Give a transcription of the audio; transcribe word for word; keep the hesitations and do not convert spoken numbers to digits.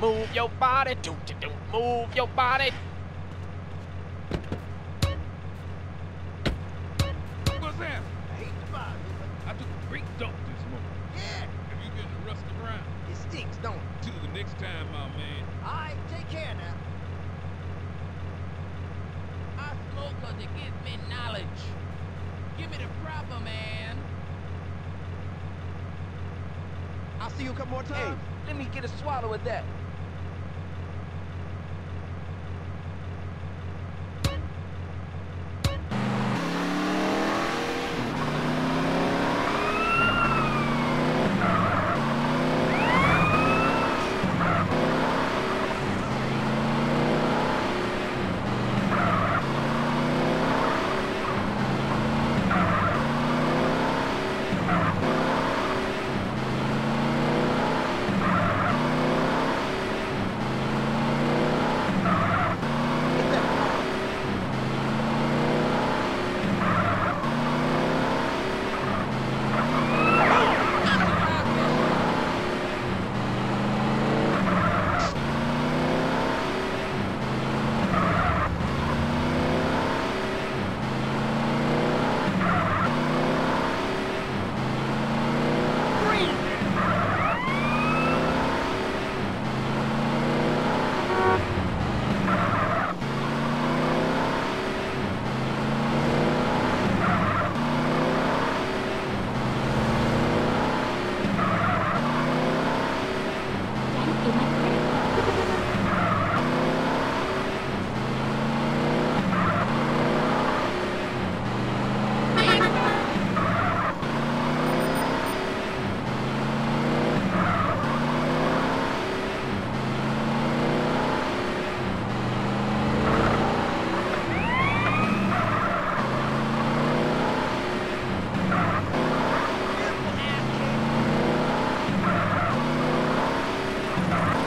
move your body, do do do, move your body. What's that? I hate the body. I took a great dump this morning. Yeah. Have you been to rusted around? It stinks, don't it? Till the next time, my man. All right, take care now. I smoke 'cause it gives me knowledge. Give me the proper man. I'll see you a couple more times. Hey, let me get a swallow of that. No.